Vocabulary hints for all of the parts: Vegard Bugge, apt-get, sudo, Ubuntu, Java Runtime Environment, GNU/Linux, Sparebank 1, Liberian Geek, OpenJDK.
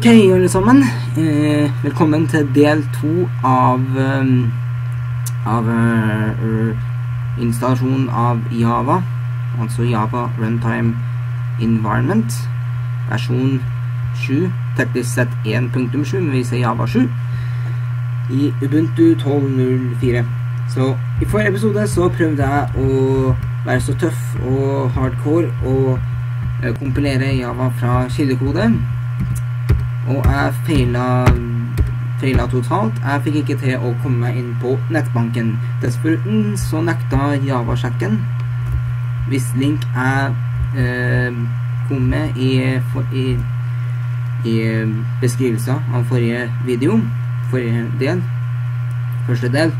Ok, alle sammen, velkommen til del 2 av installasjonen av Java, altså Java Runtime Environment, versjon 7, teknisk sett 1.7, men vi ser Java 7, i Ubuntu 12.04. Så i forrige episode så prøvde jeg å være så tøff og hardcore og kompilere Java fra kildekode, og jeg feilet totalt. Jeg fikk ikke til å komme meg inn på nettbanken. Dessuten så nekta Java-sjekken hvis link jeg kom med i beskrivelsen av forrige video, første del,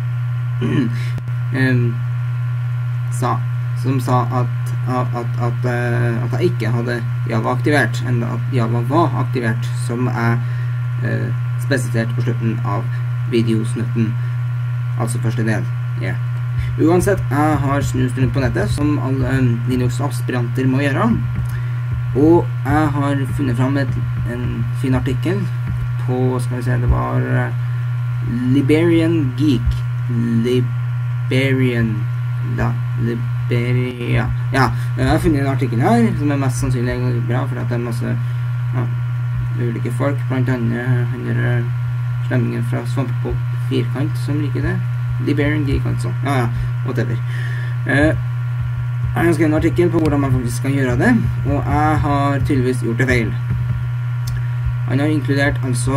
som sa at jeg ikke hadde Java aktivert, enn at Java var aktivert, som er spesifisert på slutten av videosnutten, altså første del. Uansett, jeg har snust rundt på nettet, som alle Linux-aspiranter må gjøre, og jeg har funnet fram en fin artikkel på, skal vi se, det var Liberian Geek, ja, jeg har funnet en artikkel her, som er mest sannsynlig bra, for det er masse ulike folk, blant annet han slemmingen fra Sampo firkant, som liker det. Liberian Geek, altså. Ja, whatever. Jeg ønsker en artikkel på hvordan man faktisk kan gjøre det, og jeg har tydeligvis gjort det feil. Han har inkludert, altså,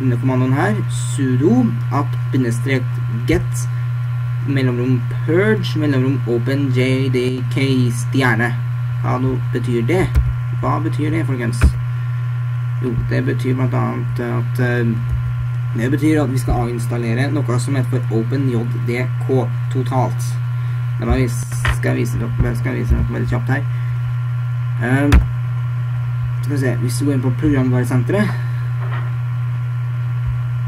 under kommandoen her, sudo app-get mellomrom purge mellomrom OpenJDK stjerne. Hva betyr det? Hva betyr det, folkens? Jo, det betyr blant annet at vi skal avinstallere noe som heter OpenJDK totalt. Jeg skal vise dere veldig kjapt her. Skal vi se, hvis vi går inn på programvaresenteret,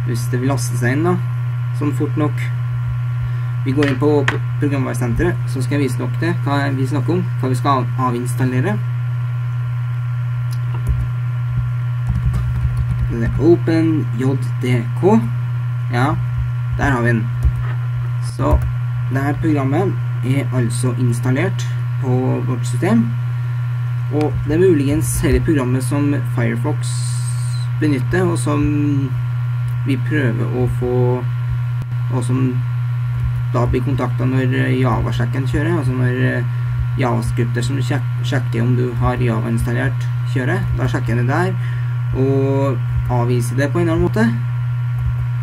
hvis det vil laste seg inn da, sånn fort nok. Vi går inn på programvaresenteret, så skal jeg vise nok det, hva vi snakker om, hva vi skal avinstallere. Det er OpenJDK. Ja, der har vi den. Så dette programmet er altså installert på vårt system, og det er muligens hele programmet som Firefox benytter, og som vi prøver å få, og som da blir kontaktet når Java-sjekken kjører, altså når Java-skripter som sjekker om du har Java installert kjører, da sjekker den der og avviser det på en eller annen måte,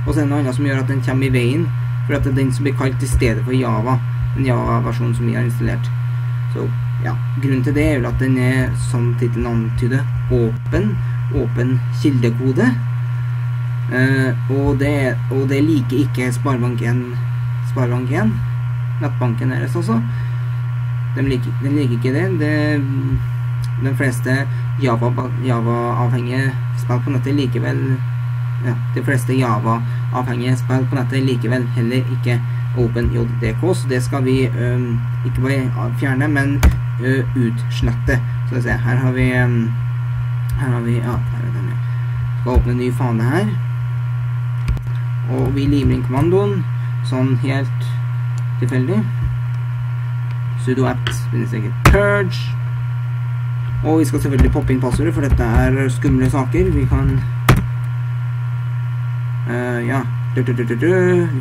og så er det noe annet som gjør at den kommer i veien, for at det er den som blir kalt i stedet for Java, den Java-versjonen som vi har installert. Så ja, grunnen til det er jo at den er, som titlen antyder, åpen kildekode. Og det liker ikke Sparebank 1, nettbanken deres også. Den liker ikke det. De fleste Java-avhengige spill på nettet likevel, ja, de fleste Java-avhengige spill på nettet likevel heller ikke OpenJDK, så det skal vi ikke bare fjerne, men utslette. Så vi ser, her har vi, ja, her er den. Skal åpne en ny fane her, og vi limer inn kommandoen sånn helt tilfeldig, sudo apt-purge, og vi skal selvfølgelig poppe inn passordet, for dette er skumle saker. Vi kan vi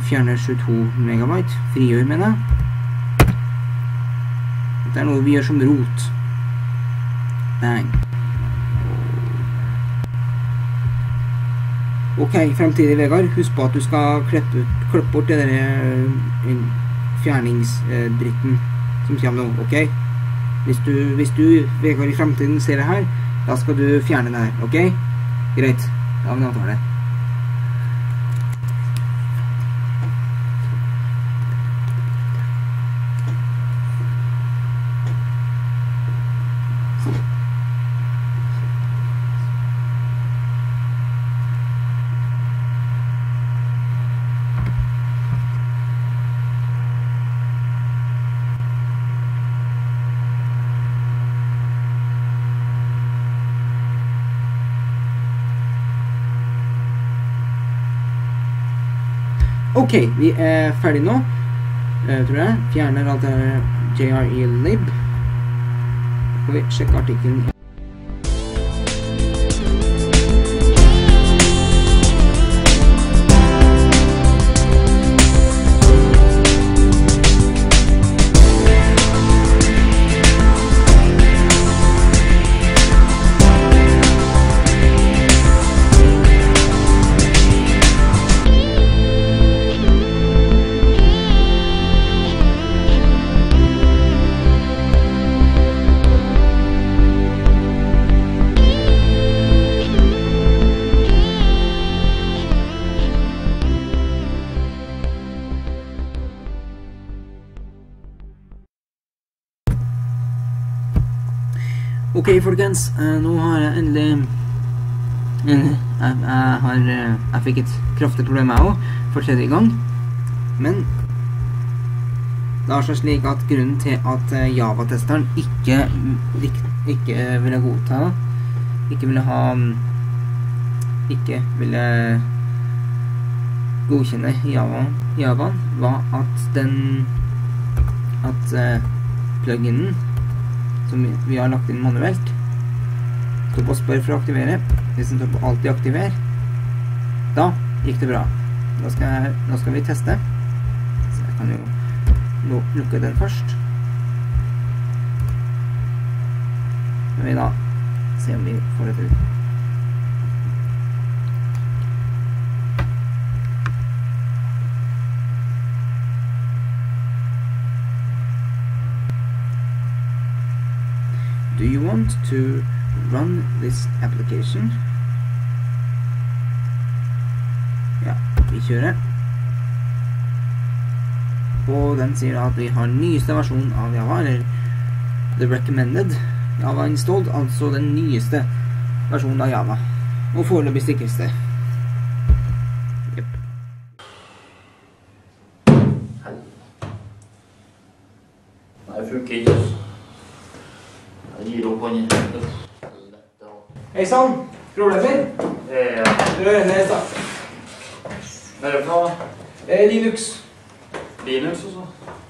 fjerner 22 MB, frigjør, mener jeg. Dette er noe vi gjør som rot. Bang. Ok, fremtidig Vegard, husk på at du skal klippe bort denne fjerningsdritten som kommer nå, ok? Hvis du, Vegard, i fremtiden ser det her, da skal du fjerne det her, ok? Greit, da vil jeg ta det. Ok, vi er ferdig nå, tror jeg. Fjerner alt det her JRE-lib. Skal vi sjekke artikkelen. Ok, folkens, nå har jeg endelig jeg fikk et kraftig problem jeg også, for tredje gang. Men det er slik at grunnen til at Java-testeren ikke ville godkjenne Java, var at pluginen som vi har lagt inn manuelt. Stå på spør for å aktivere. Hvis den står på alltid aktiver, da gikk det bra. Nå skal vi teste. Så jeg kan jo lukke den først. Nå vil vi da se om vi får det til. Do you want to run this application? Ja, vi kjører. Og den sier at vi har nyeste versjon av Java, eller the recommended Java installed, altså den nyeste versjonen av Java. Og foreløpig sikreste. Yep. Nei, funker ikke. Hei sann, problemer? Ja. Rødnes da. Hva er det for noe? Linux. Linux også?